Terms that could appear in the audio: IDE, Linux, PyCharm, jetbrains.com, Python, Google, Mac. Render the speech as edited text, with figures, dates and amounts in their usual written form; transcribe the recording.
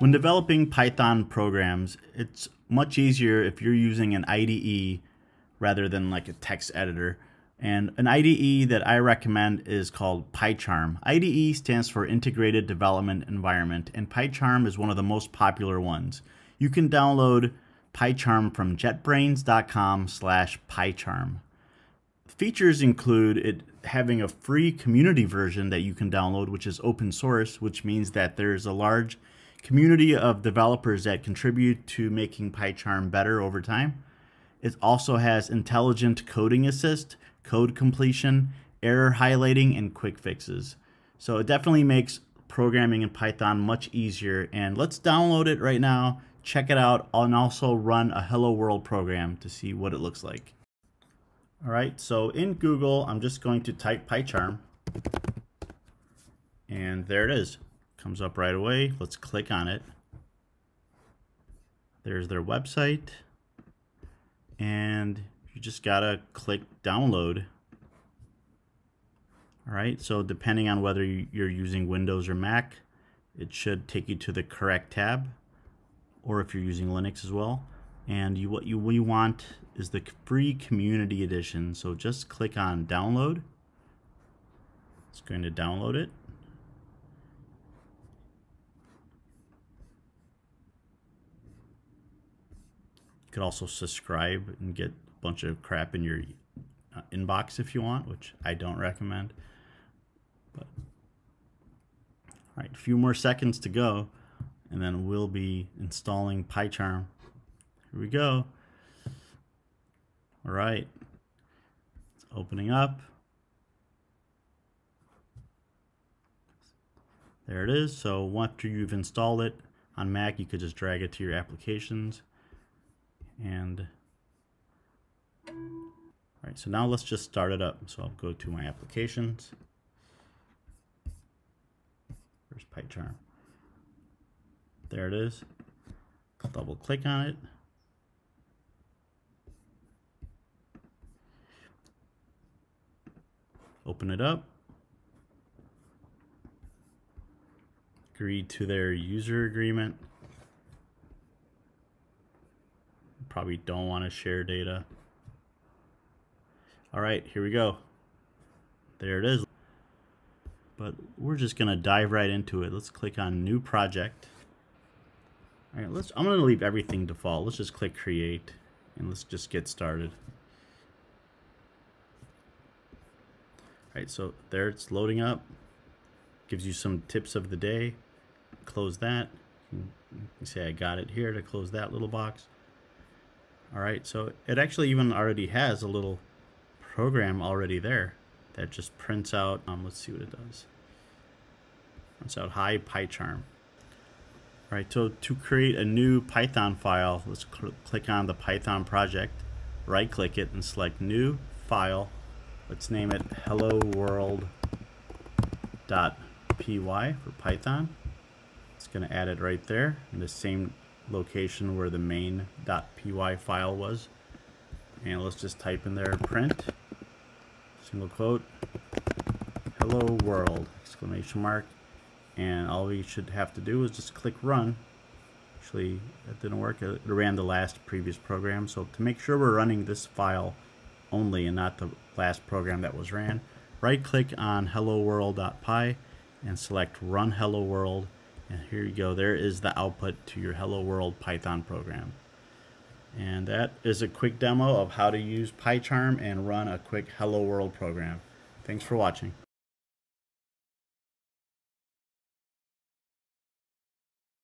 When developing Python programs, it's much easier if you're using an IDE rather than like a text editor. And an IDE that I recommend is called PyCharm. IDE stands for Integrated Development Environment, and PyCharm is one of the most popular ones. You can download PyCharm from jetbrains.com/PyCharm. Features include it having a free community version that you can download, which is open source, which means that there's a large community of developers that contribute to making PyCharm better over time. It also has intelligent coding assist, code completion, error highlighting, and quick fixes. So it definitely makes programming in Python much easier. And let's download it right now, check it out, and also run a Hello World program to see what it looks like. All right, so in Google, I'm just going to type PyCharm. And there it is. Comes up right away. Let's click on it. There's their website. And you just gotta click download. All right, so depending on whether you're using Windows or Mac, it should take you to the correct tab, or if you're using Linux as well. And what you want is the free community edition. So just click on download. It's going to download it. You could also subscribe and get a bunch of crap in your inbox if you want, which I don't recommend. But all right, a few more seconds to go, and then we'll be installing PyCharm. Here we go. All right, it's opening up. There it is. So after you've installed it on Mac, you could just drag it to your applications. And all right, so now let's just start it up. So I'll go to my applications. Where's PyCharm? There it is. Double click on it. Open it up. Agree to their user agreement. Probably don't want to share data. All right, here we go. There it is. But we're just gonna dive right into it. Let's click on new project. All right, I'm gonna leave everything default. Let's just click create and let's just get started. All right, so there it's loading up. Gives you some tips of the day. Close that. You can say I got it here to close that little box. All right, so it actually even already has a little program already there that just prints out, let's see what it does. Prints out hi PyCharm. All right, so to create a new Python file, let's click on the Python project, right click it and select new file. Let's name it hello world.py for Python. It's gonna add it right there in the same location where the main.py file was. And let's just type in there print, single quote, hello world, exclamation mark. And all we should have to do is just click run. Actually, that didn't work. It ran the last previous program. So to make sure we're running this file only and not the last program that was ran, right click on hello world.py and select run hello world. And here you go, there is the output to your Hello World Python program. And that is a quick demo of how to use PyCharm and run a quick Hello World program. Thanks for watching.